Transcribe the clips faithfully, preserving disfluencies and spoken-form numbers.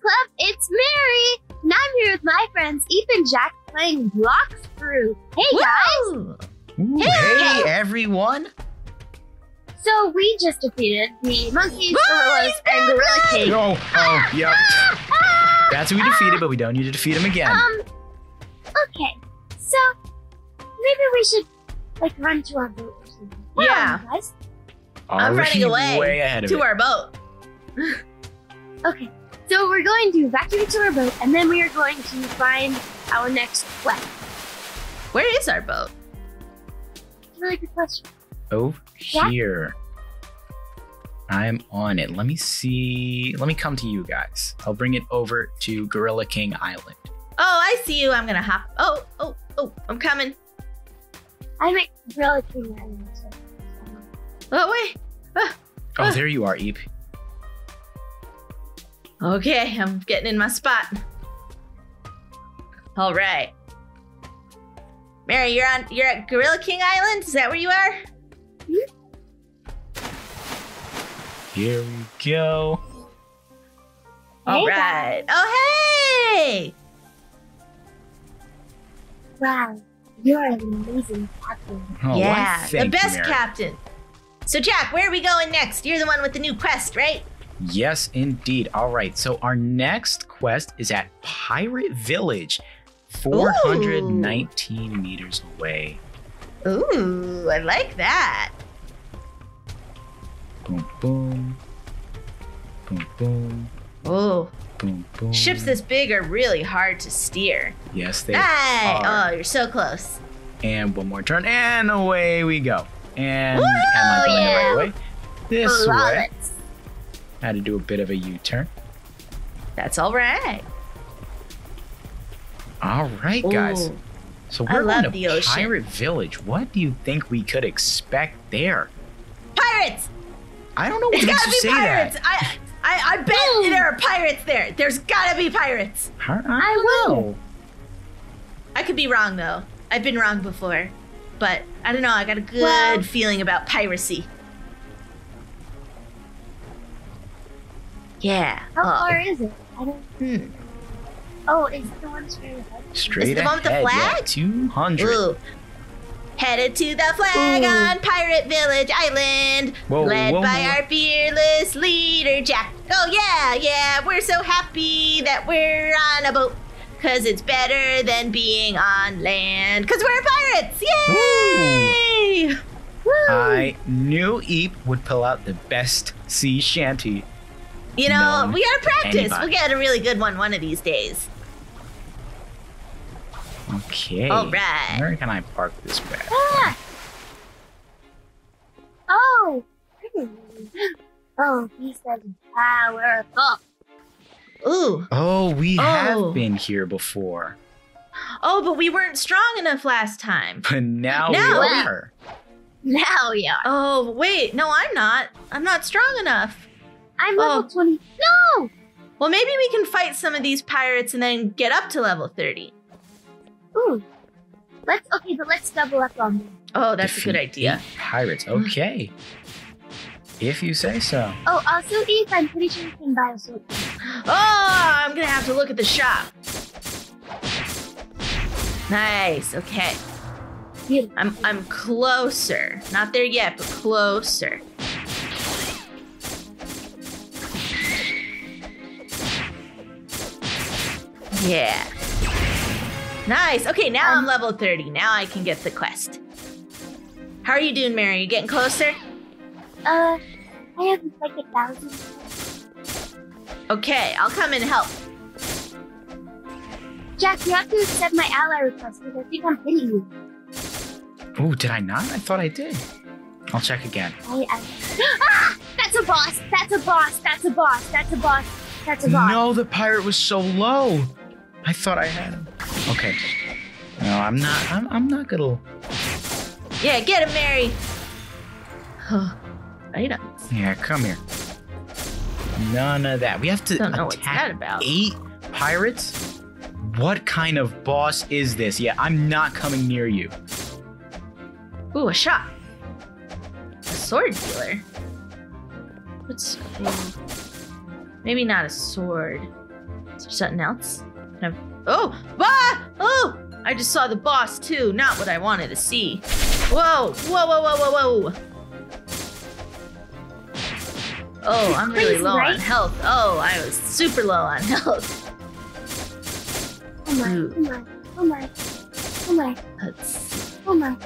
Club, it's Mary! And I'm here with my friends Eve and Jack playing Blox Fruits. Hey, Woo! guys! Ooh, hey, hey, everyone! So we just defeated the monkeys, gorillas, and Gorilla King. Oh, oh, ah, yep. Ah, ah, That's who we defeated, ah, but we don't need to defeat him again. Um, okay. So maybe we should, like, run to our boat or something. Yeah. Wow, guys. I'm running away way ahead of to it. our boat. Okay, so we're going to evacuate to our boat, and then we are going to find our next quest. Where is our boat? That's a really good question. Over yeah. here. I'm on it. Let me see. Let me come to you guys. I'll bring it over to Gorilla King Island. Oh, I see you. I'm going to hop. Oh, oh, oh, I'm coming. I'm at Gorilla King Island. So. Oh, wait. Oh, oh, oh, there you are, Eep. Okay, I'm getting in my spot. All right. Mary, you're on. You're at Gorilla King Island? Is that where you are? Here we go. All hey, right. Guys. Oh, hey! Wow, you're an amazing captain. Oh, yeah, well, the best you, captain. So, Jack, where are we going next? You're the one with the new quest, right? Yes, indeed. All right. So our next quest is at Pirate Village, four hundred nineteen Ooh. meters away. Ooh, I like that. Boom, boom. Boom, boom. Oh. Boom, boom. Ships this big are really hard to steer. Yes, they Aye. are. Oh, you're so close. And one more turn. And away we go. And Ooh, am I going yeah. the right way? This Love way. It. Had to do a bit of a U-turn. That's all right. All right, guys. Ooh, so we're going to the ocean. Pirate Village. What do you think we could expect there? Pirates! I don't know what makes you say pirates. that. I, I, I bet Ooh. there are pirates there. There's gotta be pirates. I, I, I don't know. know. I could be wrong, though. I've been wrong before. But I don't know. I got a good well, feeling about piracy. Yeah. How uh, far is it? I don't. Hmm. Oh, is it the one straight ahead? Straight Is it the one with the flag? Yeah, two hundred. Ooh. Headed to the flag Ooh. on Pirate Village Island, whoa, led whoa, by whoa. our fearless leader, Jack. Oh, yeah, yeah. We're so happy that we're on a boat, because it's better than being on land, because we're pirates. Yay! Woo. I knew Eep would pull out the best sea shanty. You know, no, we gotta practice. Anybody. We'll get a really good one one of these days. Okay. All right. Where can I park this bag? Ah. Oh. Oh, he says powerful. Ooh. Oh, we oh. have been here before. Oh, but we weren't strong enough last time. But now, now we are. We, now we are. Oh, wait. No, I'm not. I'm not strong enough. I'm level oh. twenty. No! Well, maybe we can fight some of these pirates and then get up to level thirty. Ooh. Let's, okay, but let's double up on them. Oh, that's Defeat a good idea. Pirates, okay. If you say so. Oh, also, Eve, I'm pretty sure you can buy a sword. Oh, I'm gonna have to look at the shop. Nice, okay. Beautiful. I'm, I'm closer. Not there yet, but closer. Yeah. Nice. Okay, now um, I'm level thirty. Now I can get the quest. How are you doing, Mary? You getting closer? Uh, I have like a thousand. Okay, I'll come and help. Jack, you have to accept my ally request because I think I'm hitting you. Oh, did I not? I thought I did. I'll check again. I, I... Ah! That's a boss. That's a boss. That's a boss. That's a boss. That's a boss. No, the pirate was so low. I thought I had him. Okay. No, I'm not. I'm, I'm not gonna. Yeah, get him, Mary. Right up. Yeah, come here. None of that. We have to Don't know attack what's that about. eight pirates. What kind of boss is this? Yeah, I'm not coming near you. Ooh, a shot. A sword dealer. What's? Maybe not a sword. something else. Kind of, oh, ah, oh! I just saw the boss too. Not what I wanted to see. Whoa, whoa, whoa, whoa, whoa, whoa. Oh, I'm really low on health. Oh, I was super low on health. Oh my, Ooh. oh my, oh my, oh my. Let's... Oh my.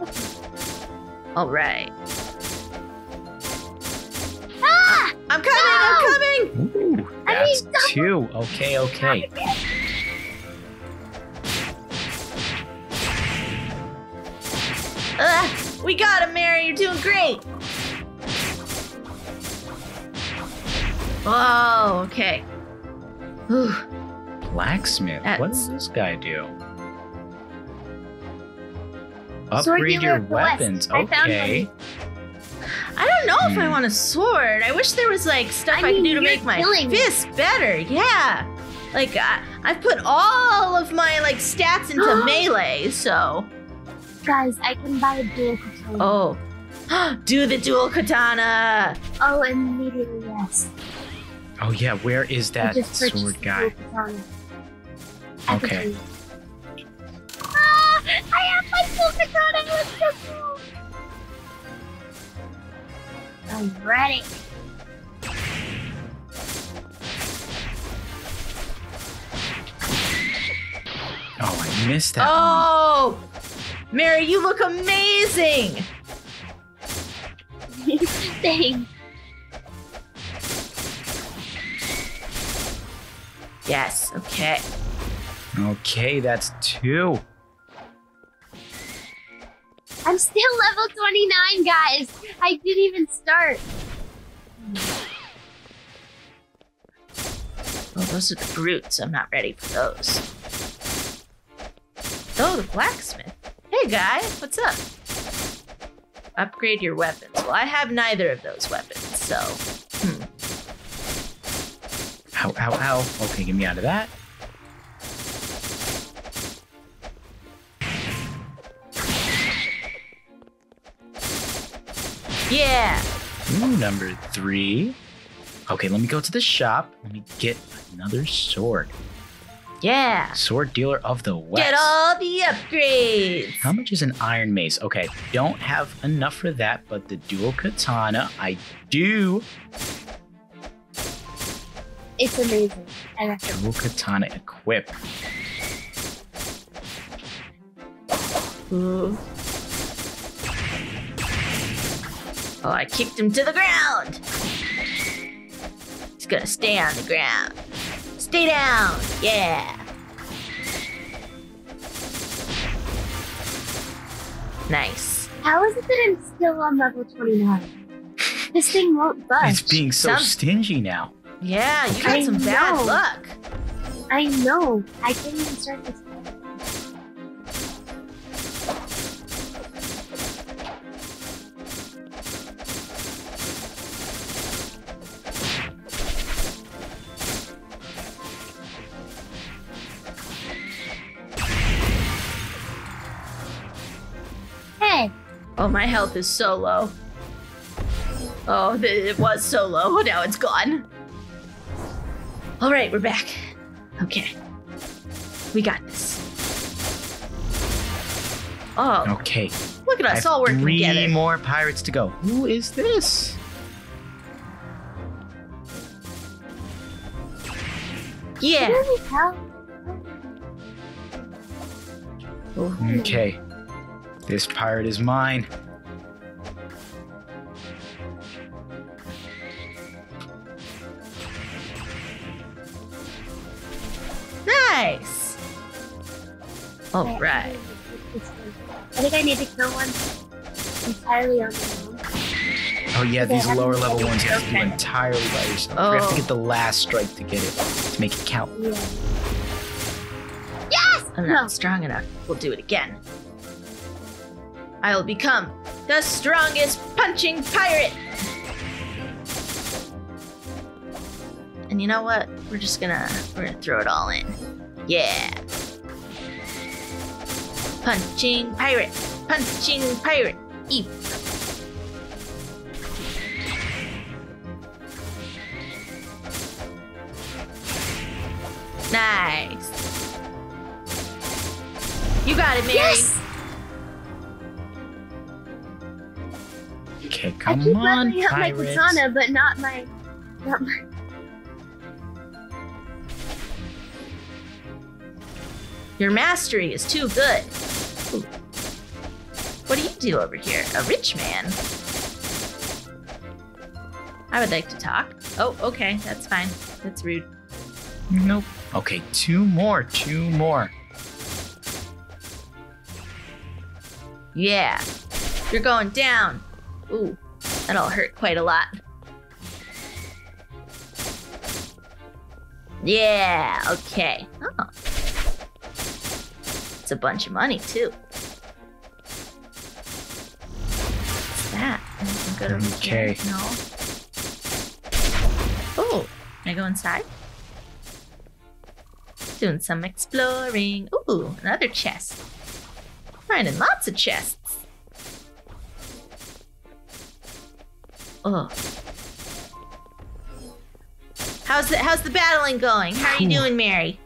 Okay. All right. Ah! I'm coming, oh! I'm coming! Ooh, that's two. Okay, okay. Uh, we got him, Mary. You're doing great. Oh, okay. Whew. Blacksmith, That's... what does this guy do? Upgrade your weapons, okay. I, I don't know hmm. if I want a sword. I wish there was like stuff I, I mean, could do to make my fist better, yeah. Like, I, I've put all of my like stats into melee, so. Guys, I can buy a dual katana. Oh, do the dual katana. Oh, immediately, yes. Oh yeah, where is that sword guy? Okay. Ah, I have my sword katana. Let's go. Cool. I'm ready. Oh, I missed that. Oh, one. Mary, you look amazing. Thanks. Yes, okay. Okay, that's two. I'm still level twenty-nine, guys. I didn't even start. Well, those are the brutes. I'm not ready for those. Oh, the blacksmith. Hey, guy, what's up? Upgrade your weapons. Well, I have neither of those weapons, so... Hmm. Ow, ow, ow. Okay, get me out of that. Yeah. Ooh, number three. Okay, let me go to the shop. Let me get another sword. Yeah. Sword dealer of the West. Get all the upgrades. How much is an iron mace? Okay, don't have enough for that, but the dual katana, I do. It's amazing. I like it. Dual katana equip. Ooh. Oh, I kicked him to the ground. He's gonna stay on the ground. Stay down. Yeah. Nice. How is it that I'm still on level twenty-nine? This thing won't budge. It's being so Sounds stingy now. Yeah, you got some bad luck. I know. I didn't even start this game. Hey. Oh, my health is so low. Oh, it was so low. Now it's gone. All right, we're back. Okay. We got this. Oh. Okay. Look at us all working three together. Three more pirates to go. Who is this? Yeah. Okay. This pirate is mine. Nice. All right. I think I need to kill one entirely on my own. Oh yeah, these lower level ones you have to do entirely by yourself. Oh. You have to get the last strike to get it, to make it count. Yeah. Yes! I'm not no. strong enough. We'll do it again. I will become the strongest punching pirate. And you know what? We're just gonna we're gonna throw it all in. Yeah. Punching pirate. Punching pirate. Eep. Nice. You got it, Mary. Yes. Okay, come on, I keep on, letting out my katana, but not my, not my... Your mastery is too good. Ooh. What do you do over here? A rich man? I would like to talk. Oh, okay, that's fine. That's rude. Nope. Okay, two more, two more. Yeah, you're going down. Ooh, that'll hurt quite a lot. Yeah, okay. Oh. It's a bunch of money, too. What's that? Anything good over here? Okay. No. Oh, can I go inside? Doing some exploring. Ooh, another chest. Finding lots of chests. Oh. How's the how's the battling going? How are you doing, Mary?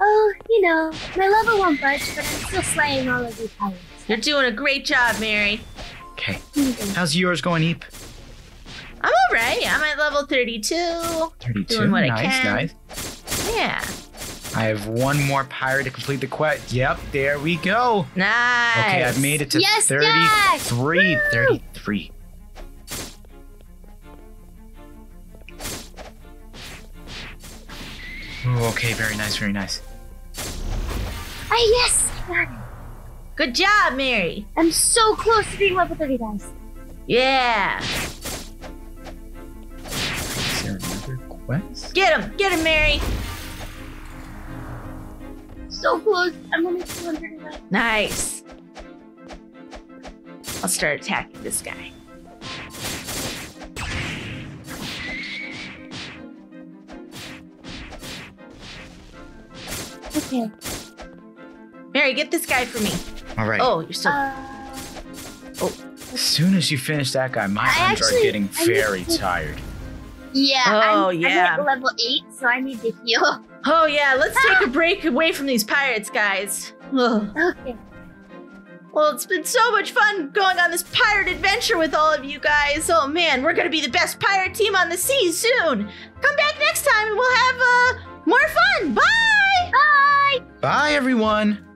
Oh, you know, my level won't budge, but I'm still slaying all of you pirates. You're doing a great job, Mary. Okay. How's yours going, Eep? I'm all right. I'm at level thirty-two. thirty-two. Doing what nice, I can. Nice, nice. Yeah. I have one more pirate to complete the quest. Yep, there we go. Nice. Okay, I've made it to yes, thirty-three. Dad! thirty-three. Ooh, okay, very nice, very nice. Ah, yes, I got it. Good job, Mary. I'm so close to being level thirty, guys. Yeah. Is there another quest? Get him, get him, Mary. So close. I'm only two hundred. Nice. I'll start attacking this guy. Okay. Mary, get this guy for me. All right. Oh, you're so. Uh, oh. As soon as you finish that guy, my arms are getting very to... tired. Yeah. Oh, I'm, yeah. I'm at level eight, so I need to heal. Oh, yeah. Let's ah! take a break away from these pirates, guys. Ugh. Okay. Well, it's been so much fun going on this pirate adventure with all of you guys. Oh, man. We're going to be the best pirate team on the sea soon. Come back next time and we'll have uh, more fun. Bye. Bye. Bye, everyone.